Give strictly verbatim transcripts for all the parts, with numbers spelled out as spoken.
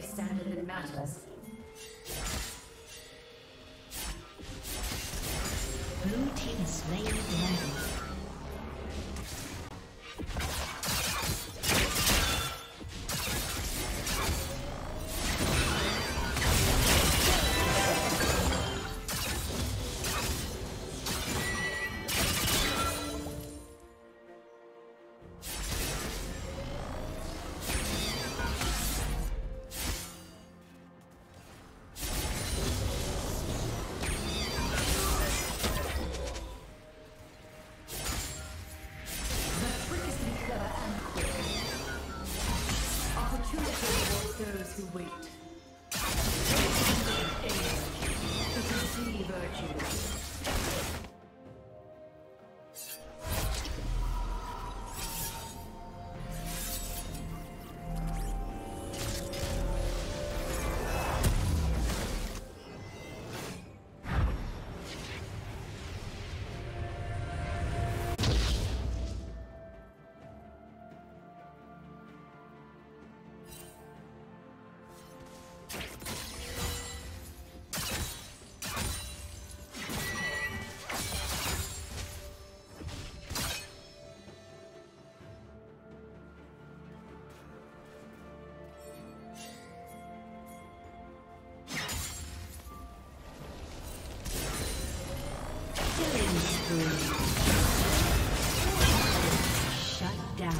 grave standard in matters. Blue team has slain the dragon. Shut down.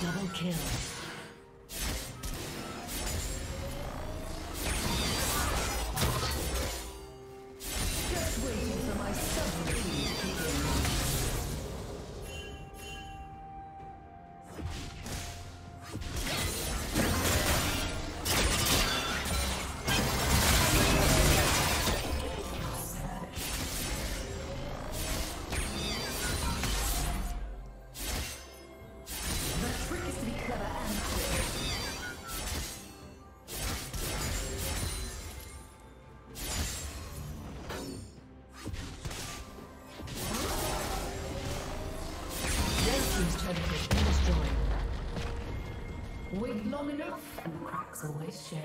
Double kill. Double kill. Just waiting for my submarine to kick long enough, and the cracks always show.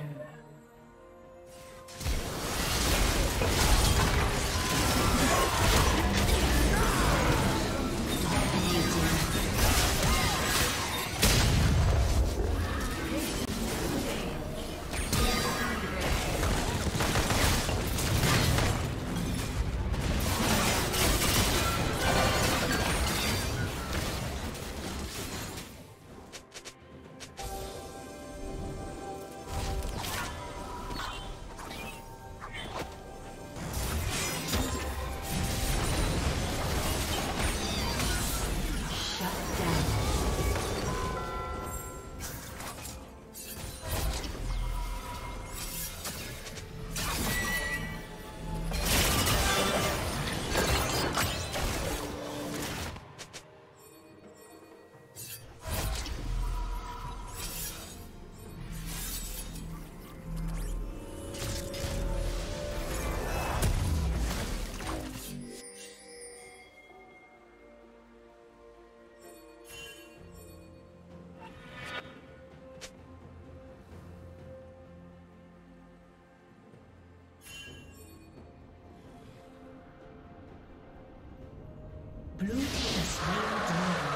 Blue team has slain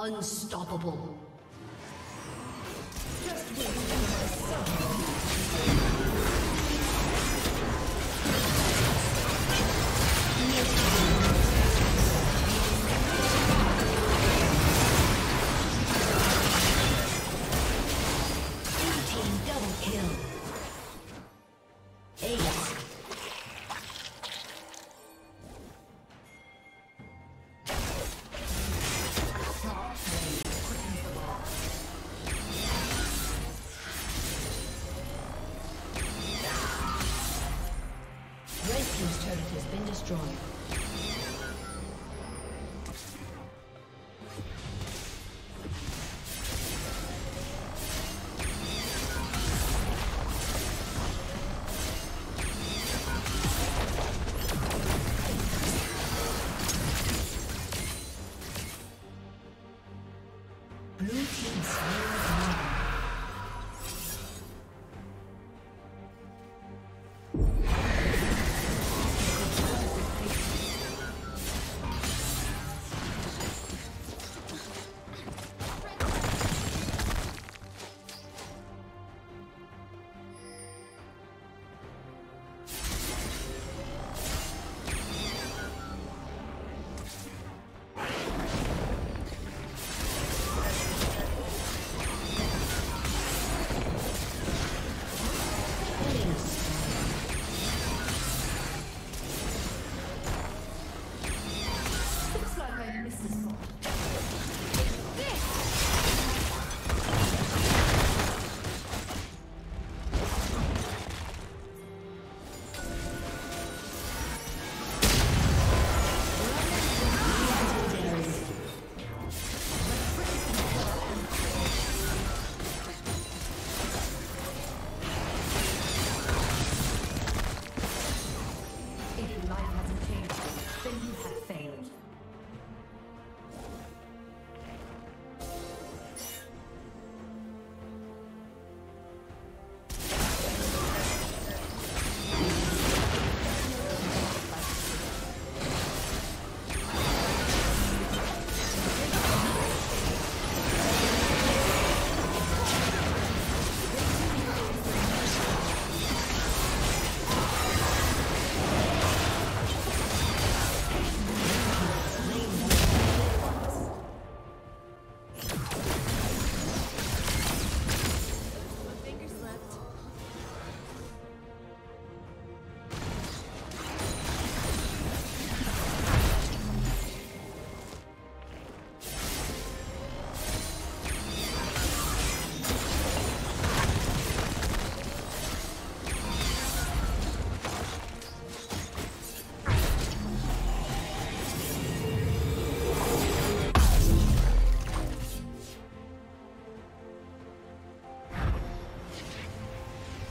Unstoppable. Just wait for myself.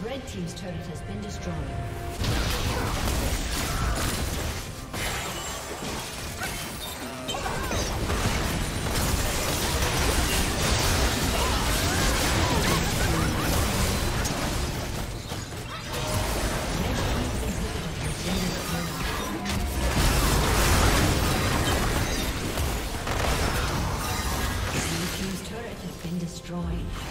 Red team's turret has been destroyed. Red team's turret has been destroyed. Blue team's turret has been destroyed.